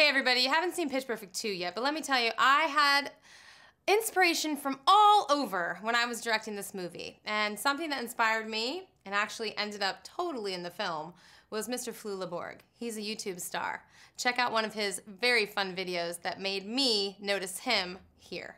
Hey everybody, you haven't seen Pitch Perfect 2 yet, but let me tell you, I had inspiration from all over when I was directing this movie. And something that inspired me, and actually ended up totally in the film, was Mr. Flula Borg. He's a YouTube star. Check out one of his very fun videos that made me notice him here.